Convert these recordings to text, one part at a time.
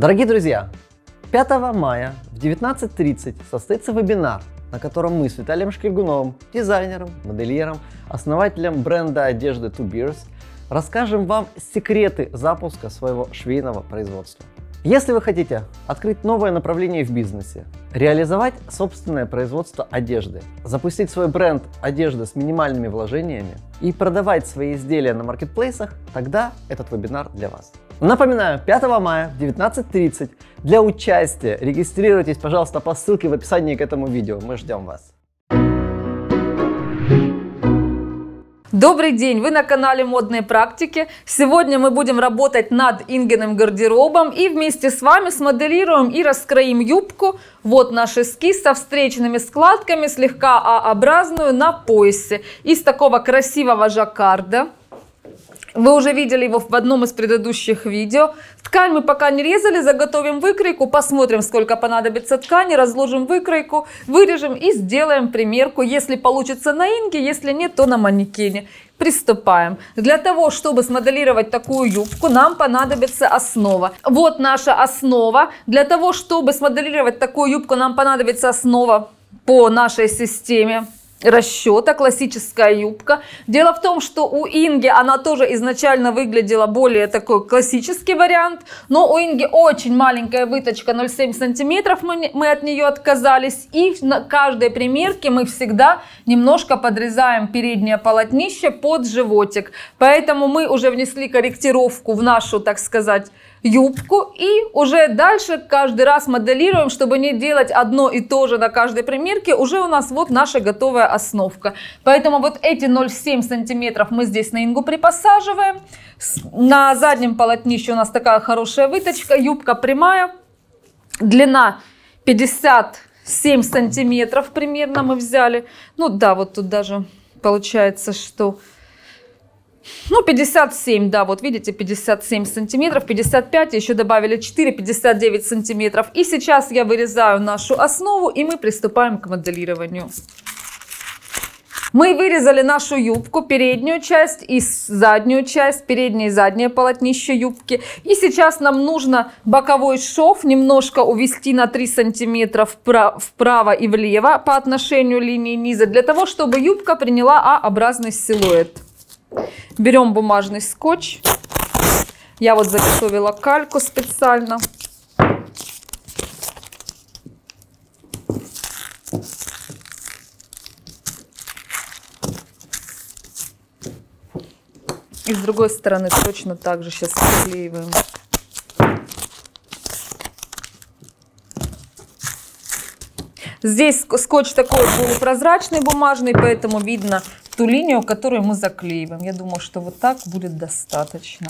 Дорогие друзья, 5 мая в 19:30 состоится вебинар, на котором мы с Виталием Шкильгуновым, дизайнером, модельером, основателем бренда одежды Two Beers, расскажем вам секреты запуска своего швейного производства. Если вы хотите открыть новое направление в бизнесе, реализовать собственное производство одежды, запустить свой бренд одежды с минимальными вложениями и продавать свои изделия на маркетплейсах, тогда этот вебинар для вас. Напоминаю, 5 мая в 19:30 для участия регистрируйтесь, пожалуйста, по ссылке в описании к этому видео. Мы ждем вас. Добрый день! Вы на канале Модные Практики. Сегодня мы будем работать над Ингиным гардеробом и вместе с вами смоделируем и раскроим юбку. Вот наш эскиз со встречными складками, слегка А-образную на поясе из такого красивого жаккарда. Вы уже видели его в одном из предыдущих видео. Ткань мы пока не резали, заготовим выкройку, посмотрим, сколько понадобится ткани, разложим выкройку, вырежем и сделаем примерку. Если получится на Инге, если нет, то на манекене. Приступаем. Для того, чтобы смоделировать такую юбку, нам понадобится основа. Вот наша основа. Для того, чтобы смоделировать такую юбку, нам понадобится основа по нашей системе расчета, классическая юбка. Дело в том, что у Инги она тоже изначально выглядела более такой классический вариант, но у Инги очень маленькая выточка 0,7 сантиметров, мы от нее отказались, и на каждой примерке мы всегда немножко подрезаем переднее полотнище под животик, поэтому мы уже внесли корректировку в нашу, так сказать, юбку и уже дальше каждый раз моделируем, чтобы не делать одно и то же на каждой примерке. Уже у нас вот наша готовая основка, поэтому вот эти 0,7 сантиметров мы здесь на Ингу припосаживаем. На заднем полотнище у нас такая хорошая выточка, юбка прямая, длина 57 сантиметров примерно мы взяли, ну да, вот тут даже получается, что ну 57, да, вот видите, 57 сантиметров, 55, еще добавили 4, 59 сантиметров. И сейчас я вырезаю нашу основу, и мы приступаем к моделированию. Мы вырезали нашу юбку, переднюю часть и заднюю часть, переднее и заднее полотнище юбки. И сейчас нам нужно боковой шов немножко увести на 3 сантиметра вправо и влево по отношению линии низа, для того, чтобы юбка приняла А-образный силуэт. Берем бумажный скотч, я вот заготовила кальку специально. И с другой стороны точно так же сейчас приклеиваем. Здесь скотч такой полупрозрачный бумажный, поэтому видно ту линию, которую мы заклеиваем. Я думаю, что вот так будет достаточно.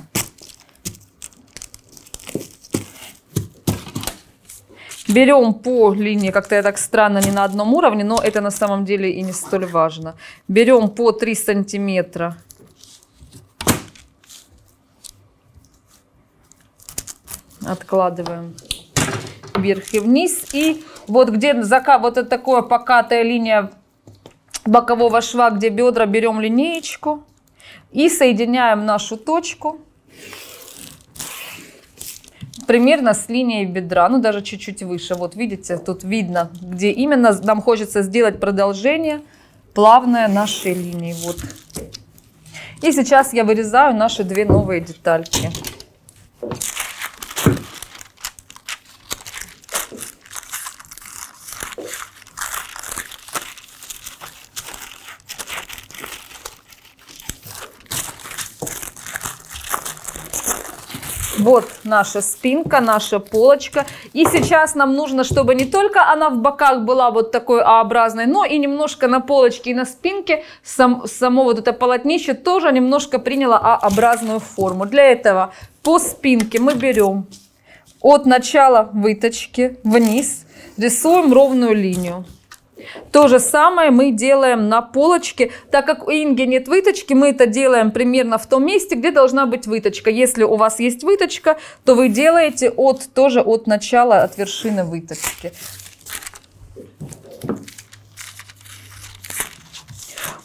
Берем по линии, как-то я так странно, не на одном уровне, но это на самом деле и не столь важно. Берем по 3 сантиметра откладываем вверх и вниз, и вот где вот это такая покатая линия бокового шва, где бедра, берем линеечку и соединяем нашу точку примерно с линией бедра, ну даже чуть-чуть выше. Вот видите, тут видно, где именно нам хочется сделать продолжение плавное нашей линии. Вот. И сейчас я вырезаю наши две новые детальки. Вот наша спинка, наша полочка. И сейчас нам нужно, чтобы не только она в боках была вот такой А-образной, но и немножко на полочке и на спинке само вот это полотнище тоже немножко приняло А-образную форму. Для этого по спинке мы берем от начала выточки вниз, рисуем ровную линию. То же самое мы делаем на полочке. Так как у Инги нет выточки, мы это делаем примерно в том месте, где должна быть выточка. Если у вас есть выточка, то вы делаете тоже от начала, от вершины выточки.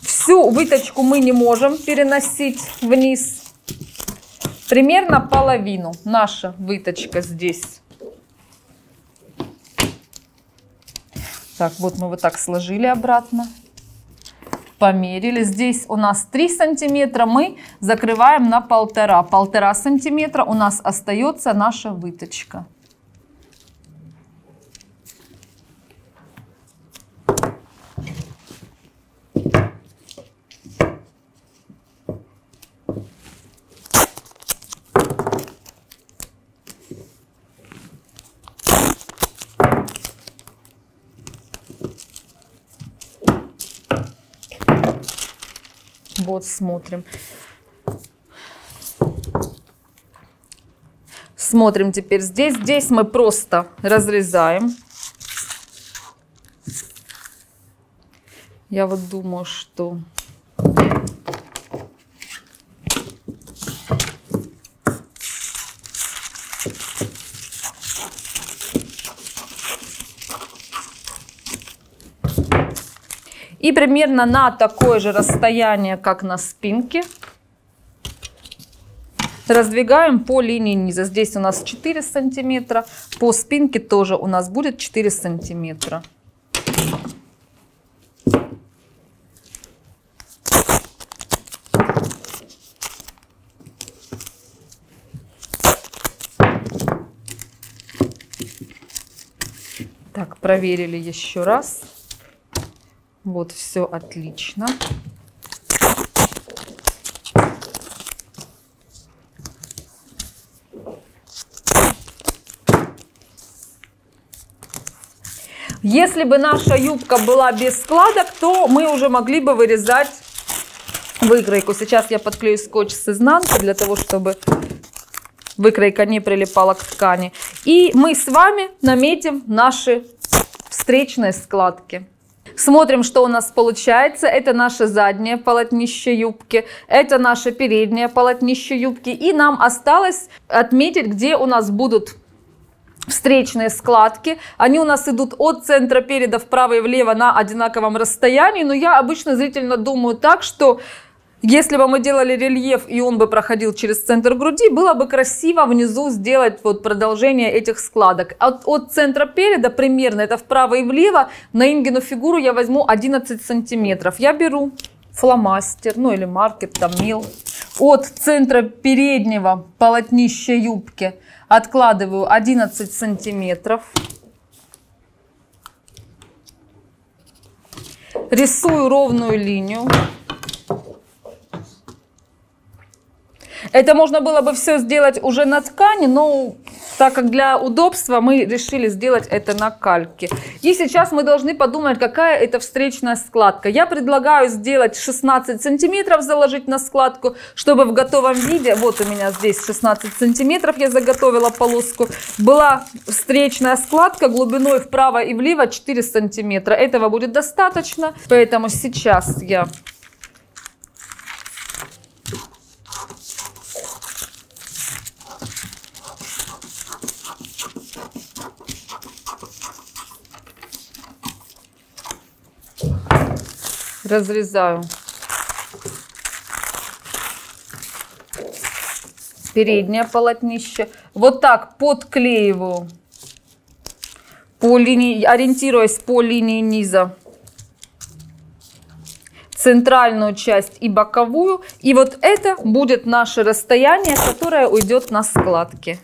Всю выточку мы не можем переносить вниз. Примерно половину наша выточка здесь Так, вот мы вот так сложили обратно. Померили. Здесь у нас 3 сантиметра. Мы закрываем на 1,5. 1,5 сантиметра у нас остается наша выточка. Вот смотрим. Смотрим теперь здесь. Здесь мы просто разрезаем. Я вот думаю, что... И примерно на такое же расстояние, как на спинке, раздвигаем по линии низа. Здесь у нас 4 сантиметра, по спинке тоже у нас будет 4 сантиметра. Так, проверили еще раз. Вот, все отлично. Если бы наша юбка была без складок, то мы уже могли бы вырезать выкройку. Сейчас я подклею скотч с изнанки, для того, чтобы выкройка не прилипала к ткани. И мы с вами наметим наши встречные складки. Смотрим, что у нас получается. Это наше заднее полотнище юбки, это наше переднее полотнище юбки. И нам осталось отметить, где у нас будут встречные складки. Они у нас идут от центра переда вправо и влево на одинаковом расстоянии. Но я обычно зрительно думаю так, что если бы мы делали рельеф и он бы проходил через центр груди, было бы красиво внизу сделать вот продолжение этих складок. От центра переда примерно, это вправо и влево, на Ингину фигуру я возьму 11 сантиметров. Я беру фломастер, ну или маркер, там мел. От центра переднего полотнища юбки откладываю 11 сантиметров. Рисую ровную линию. Это можно было бы все сделать уже на ткани, но так как для удобства мы решили сделать это на кальке. И сейчас мы должны подумать, какая это встречная складка. Я предлагаю сделать 16 сантиметров, заложить на складку, чтобы в готовом виде, вот у меня здесь 16 сантиметров, я заготовила полоску, была встречная складка глубиной вправо и влево 4 сантиметра. Этого будет достаточно, поэтому сейчас я... разрезаю переднее полотнище. Вот так подклеиваю, по линии, ориентируясь по линии низа, центральную часть и боковую. И вот это будет наше расстояние, которое уйдет на складки.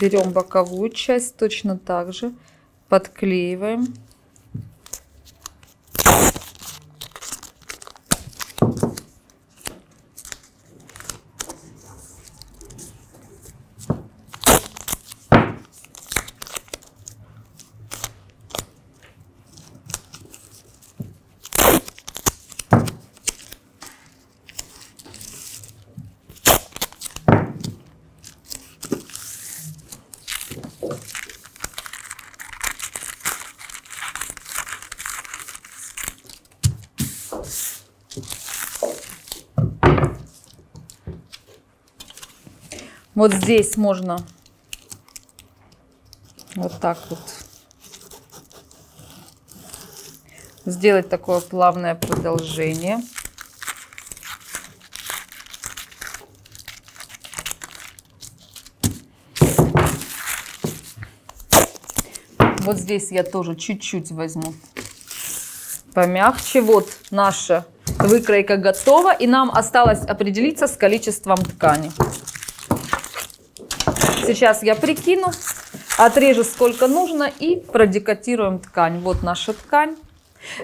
Берем боковую часть точно так же, подклеиваем. Вот здесь можно вот так вот сделать такое плавное продолжение. Вот здесь я тоже чуть-чуть возьму помягче. Вот наша выкройка готова. И нам осталось определиться с количеством ткани. Сейчас я прикину, отрежу сколько нужно и продекотируем ткань. Вот наша ткань.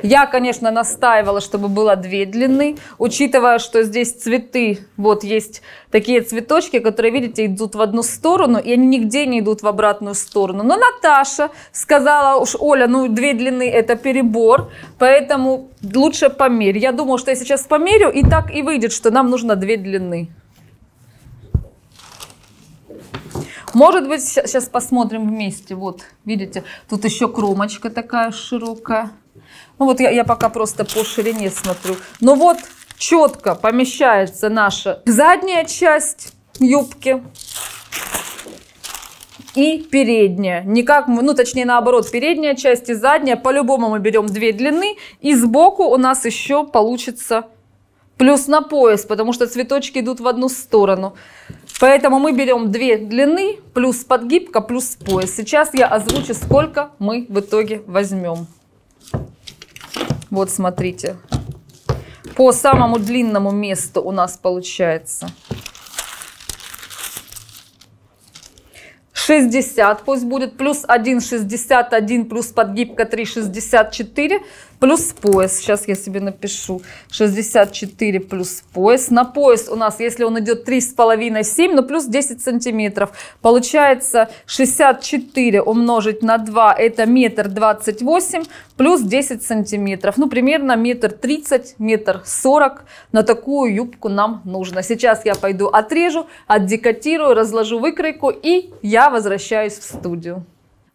Я, конечно, настаивала, чтобы было две длины, учитывая, что здесь цветы, вот есть такие цветочки, которые, видите, идут в одну сторону, и они нигде не идут в обратную сторону. Но Наташа сказала, уж, Оля, ну две длины это перебор, поэтому лучше померь. Я думала, что я сейчас померю, и так и выйдет, что нам нужно две длины. Может быть, сейчас посмотрим вместе, вот, видите, тут еще кромочка такая широкая. Ну вот я пока просто по ширине смотрю. Но вот четко помещается наша задняя часть юбки и передняя. Никак, ну точнее наоборот, передняя часть и задняя. По-любому мы берем две длины. И сбоку у нас еще получится плюс на пояс, потому что цветочки идут в одну сторону. Поэтому мы берем две длины, плюс подгибка, плюс пояс. Сейчас я озвучу, сколько мы в итоге возьмем. Вот смотрите, по самому длинному месту у нас получается 60, пусть будет, плюс 1, 61, плюс подгибка 3, 64, плюс пояс. Сейчас я себе напишу 64 плюс пояс. На пояс у нас, если он идет 3,5, 7, но плюс 10 сантиметров. Получается 64 умножить на 2, это 1,28 м, плюс 10 сантиметров. Ну, примерно 1,30 м, 1,40 м на такую юбку нам нужно. Сейчас я пойду отрежу, отдекотирую, разложу выкройку и я возвращаюсь в студию.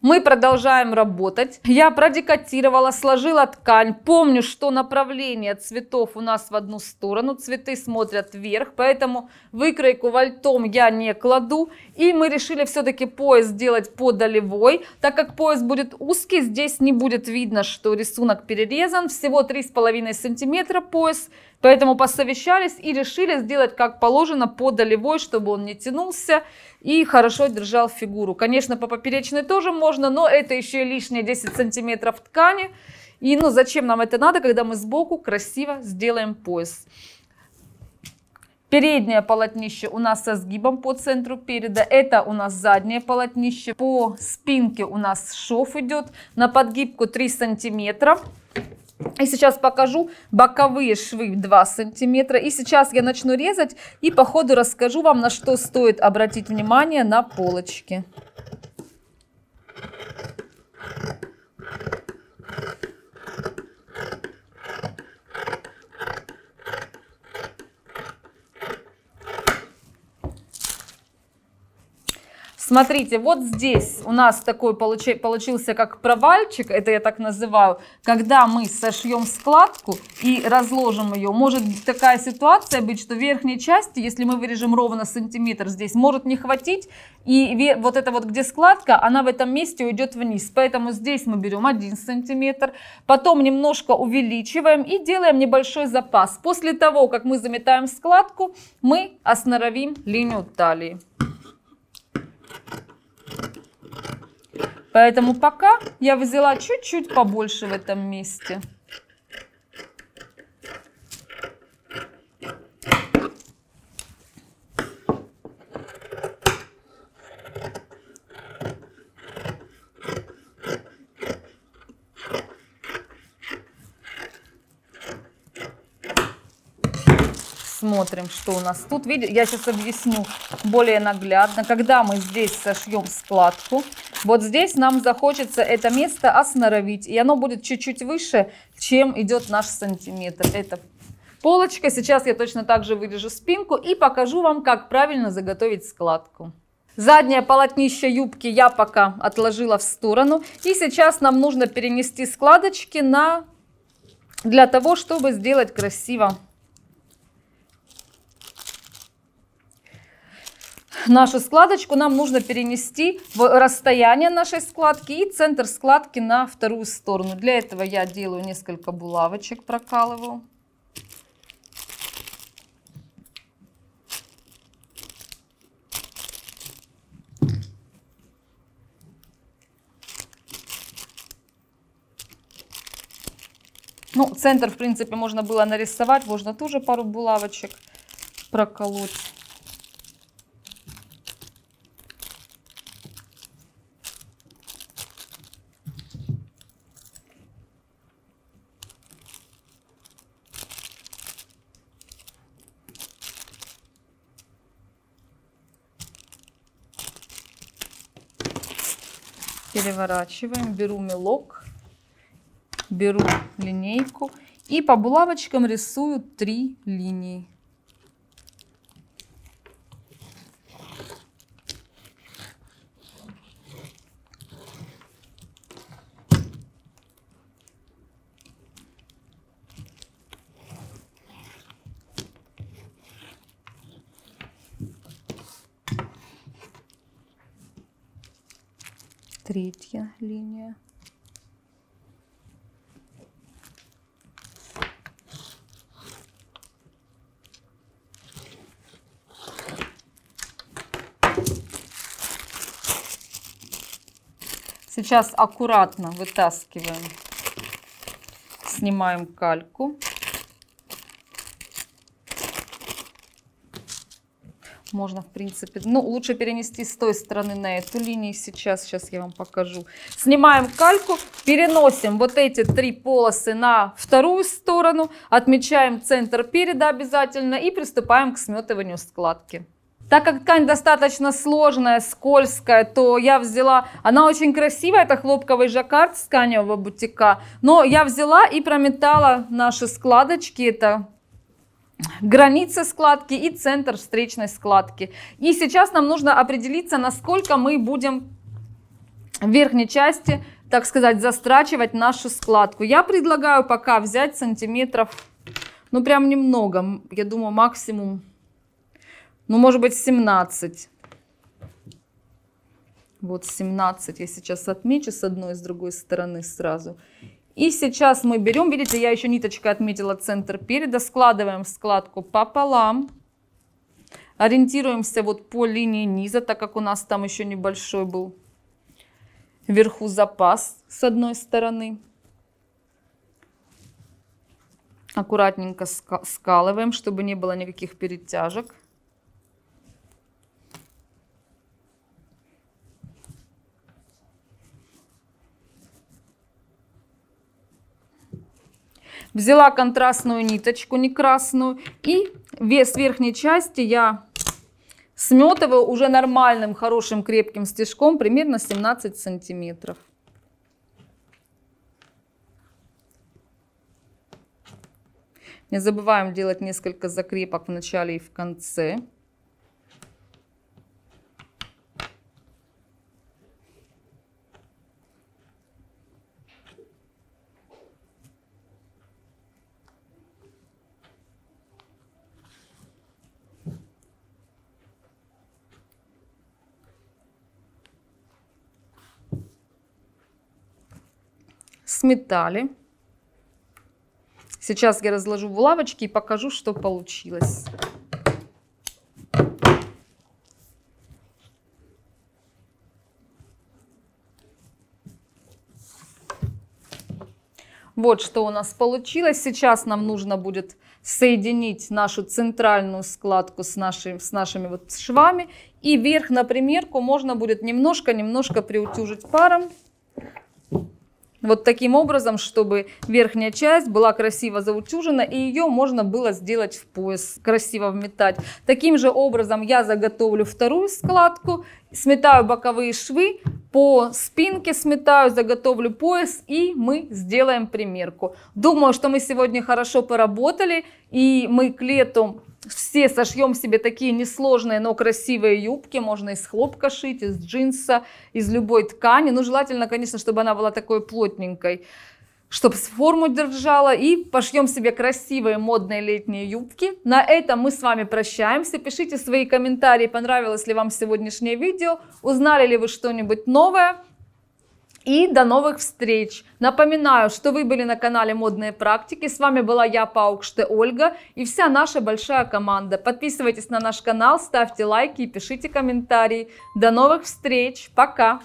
Мы продолжаем работать. Я продекотировала, сложила ткань. Помню, что направление цветов у нас в одну сторону. Цветы смотрят вверх, поэтому выкройку вальтом я не кладу. И мы решили все-таки пояс сделать по долевой. Так как пояс будет узкий, здесь не будет видно, что рисунок перерезан. Всего 3,5 сантиметра пояс. Поэтому посовещались и решили сделать как положено по долевой, чтобы он не тянулся и хорошо держал фигуру. Конечно, по поперечной тоже можно, но это еще и лишние 10 сантиметров ткани. И ну зачем нам это надо, когда мы сбоку красиво сделаем пояс. Переднее полотнище у нас со сгибом по центру переда. Это у нас заднее полотнище. По спинке у нас шов идет на подгибку 3 сантиметра. И сейчас покажу боковые швы 2 сантиметра. И сейчас я начну резать и по ходу расскажу вам, на что стоит обратить внимание на полочке. Смотрите, вот здесь у нас такой получился как провальчик, это я так называю, когда мы сошьем складку и разложим ее. Может такая ситуация быть, что верхней части, если мы вырежем ровно сантиметр здесь, может не хватить, и вот это вот, где складка, она в этом месте уйдет вниз. Поэтому здесь мы берем 1 сантиметр, потом немножко увеличиваем и делаем небольшой запас. После того, как мы заметаем складку, мы осноровим линию талии. Поэтому пока я взяла чуть-чуть побольше в этом месте. Смотрим, что у нас тут. Видите, я сейчас объясню более наглядно. Когда мы здесь сошьем складку, вот здесь нам захочется это место осноровить. И оно будет чуть-чуть выше, чем идет наш сантиметр. Это полочка. Сейчас я точно так же вырежу спинку и покажу вам, как правильно заготовить складку. Заднее полотнище юбки я пока отложила в сторону. И сейчас нам нужно перенести складочки для того, чтобы сделать красиво. нашу складочку нам нужно перенести в расстояние нашей складки и центр складки на вторую сторону. Для этого я делаю несколько булавочек, прокалываю. Ну, центр, в принципе, можно было нарисовать, можно тоже пару булавочек проколоть. Переворачиваем, беру мелок. Беру линейку и по булавочкам рисую 3 линии. Третья линия. Сейчас аккуратно вытаскиваем, снимаем кальку. Можно, в принципе, ну, лучше перенести с той стороны на эту линию. Сейчас я вам покажу. Снимаем кальку, переносим вот эти 3 полосы на вторую сторону, отмечаем центр переда обязательно и приступаем к сметыванию складки. Так как ткань достаточно сложная, скользкая, то я взяла, она очень красивая, это хлопковый жаккард с тканевого бутика, но я взяла и прометала наши складочки, это границы складки и центр встречной складки. И сейчас нам нужно определиться, насколько мы будем в верхней части, так сказать, застрачивать нашу складку. Я предлагаю пока взять сантиметров, ну прям немного, я думаю максимум. Ну, может быть, 17. Вот 17 я сейчас отмечу с одной и с другой стороны сразу. И сейчас мы берем, видите, я еще ниточкой отметила центр переда, складываем складку пополам. Ориентируемся вот по линии низа, так как у нас там еще небольшой был вверху запас с одной стороны. Аккуратненько скалываем, чтобы не было никаких перетяжек. Взяла контрастную ниточку, не красную, и вес верхней части я сметываю уже нормальным, хорошим, крепким стежком, примерно 17 сантиметров. Не забываем делать несколько закрепок в начале и в конце. Сметали. Сейчас я разложу булавочки и покажу, что получилось. Вот что у нас получилось. Сейчас нам нужно будет соединить нашу центральную складку с нашими вот швами. И верх на примерку можно будет немножко приутюжить паром. Вот таким образом, чтобы верхняя часть была красиво заутюжена и ее можно было сделать в пояс, красиво вметать. Таким же образом я заготовлю вторую складку, сметаю боковые швы, по спинке сметаю, заготовлю пояс и мы сделаем примерку. Думаю, что мы сегодня хорошо поработали и мы к лету все сошьем себе такие несложные, но красивые юбки. Можно из хлопка шить, из джинса, из любой ткани. Ну, желательно, конечно, чтобы она была такой плотненькой. чтобы форму держала, и пошьем себе красивые модные летние юбки. На этом мы с вами прощаемся. Пишите свои комментарии, понравилось ли вам сегодняшнее видео, узнали ли вы что-нибудь новое. И до новых встреч. Напоминаю, что вы были на канале Модные Практики. С вами была я, Паукште Ольга, и вся наша большая команда. Подписывайтесь на наш канал, ставьте лайки и пишите комментарии. До новых встреч. Пока.